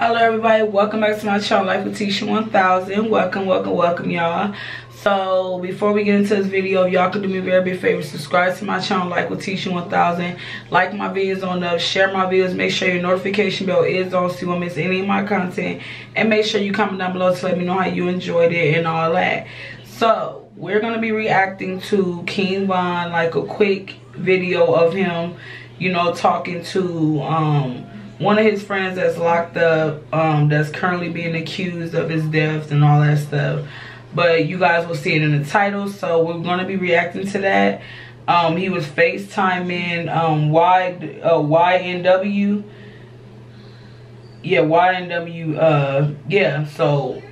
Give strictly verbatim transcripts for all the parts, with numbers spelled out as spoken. Hello everybody, welcome back to my channel, Life with Tisha one thousand. Welcome, welcome, welcome y'all. So before we get into this video, y'all could do me a very big favor, subscribe to my channel, Life with Tisha one thousand. Like my videos on up, share my videos, make sure your notification bell is on so you won't miss any of my content. And make sure you comment down below to let me know how you enjoyed it and all that. So we're going to be reacting to King Von, like a quick video of him, you know, talking to um, one of his friends that's locked up, um, that's currently being accused of his death and all that stuff. But you guys will see it in the title, so we're going to be reacting to that. Um, he was FaceTiming um, y, uh, Y N W. Yeah, Y N W. Uh, yeah, so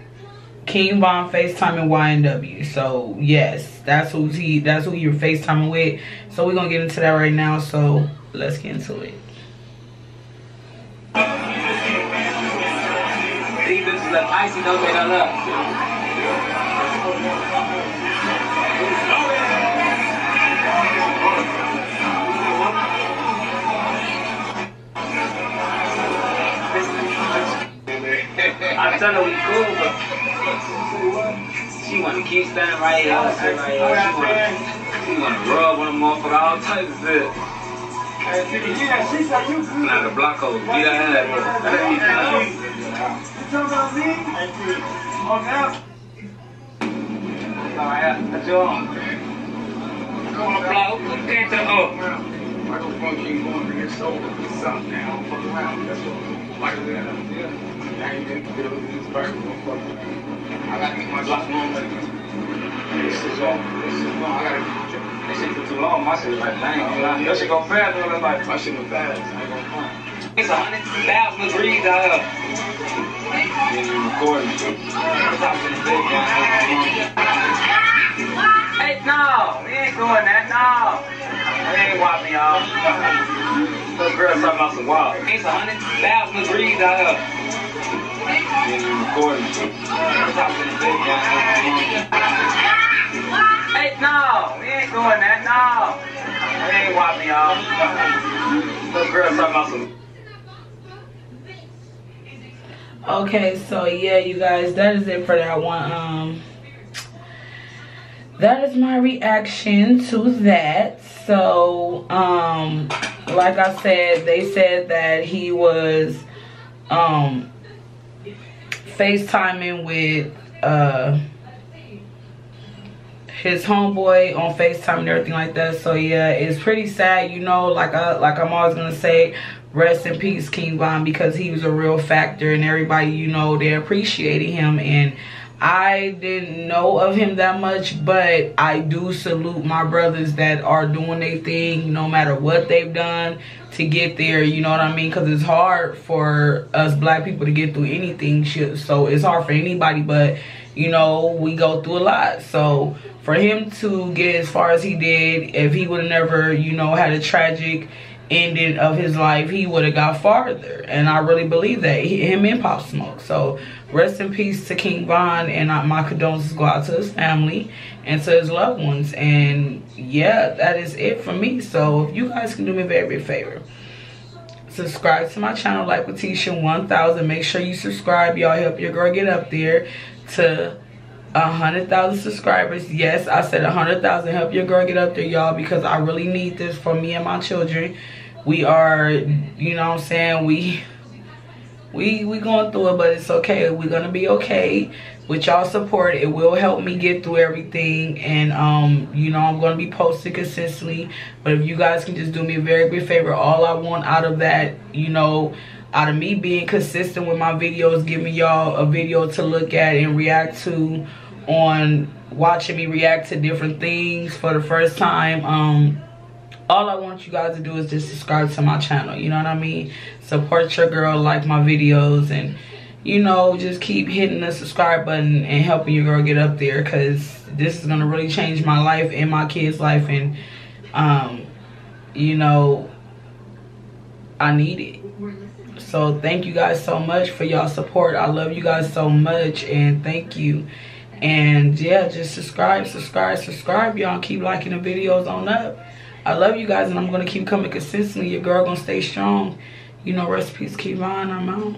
King Von FaceTiming Y N W. So, yes, that's who, he, that's who you're FaceTiming with. So, we're going to get into that right now. So, let's get into it. Icy though, they don't love. I tell her we cool, but she wanna keep standing right here, right here. She wanna, she wanna rub on them motherfucker, all types of shit. Now the block hole, get out of that, bro. This shit took too long, my shit was like, dang, your shit go fast, though, like, my shit was fast, I ain't gonna front. It's one hundred thousand degrees out here. Ain't even recording. Hey, no, we ain't doing that, no. We ain't whopping, y'all. Those girls talking about some wild. It's one hundred thousand degrees out here. Ain't even recording. Hey, no, we ain't doing that, no. We ain't whopping, y'all. Those girls talking about some. Okay, so yeah, you guys, that is it for that one. Um, that is my reaction to that. So, um, like I said, they said that he was, um, FaceTiming with, uh, his homeboy on FaceTime and everything like that. So yeah, it's pretty sad, you know, like I, like I'm always gonna say, rest in peace King Von, because he was a real factor and everybody, you know, they appreciated him. And I didn't know of him that much, but I do salute my brothers that are doing their thing no matter what they've done to get there, you know what I mean? Because it's hard for us black people to get through anything, so it's hard for anybody, but you know, we go through a lot. So for him to get as far as he did, if he would have never, you know, had a tragic ending of his life, he would have got farther. And I really believe that, him and Pop Smoke. So rest in peace to King Von, and my condolences go out to his family and to his loved ones. And yeah, that is it for me. So if you guys can do me a very big favor, subscribe to my channel, Life with Tisha one thousand. Make sure you subscribe, y'all. Help your girl get up there to a hundred thousand subscribers. Yes, I said a hundred thousand. Help your girl get up there, y'all, because I really need this for me and my children. We are, you know what I'm saying, we we we going through it, but it's okay. We're gonna be okay with y'all support. It will help me get through everything. And um you know, I'm gonna be posting consistently, but if you guys can just do me a very big favor, all I want out of that, you know, out of me being consistent with my videos, giving y'all a video to look at and react to, on watching me react to different things for the first time, um all I want you guys to do is just subscribe to my channel, you know what I mean? Support your girl, like my videos, and you know, just keep hitting the subscribe button and helping your girl get up there, because this is gonna really change my life and my kids' life. And um you know, I need it. So thank you guys so much for y'all support. I love you guys so much, and thank you. And yeah, just subscribe, subscribe, subscribe, y'all. Keep liking the videos on up. I love you guys, and I'm gonna keep coming consistently. Your girl gonna stay strong. You know, rest in peace, King Von. I'm out.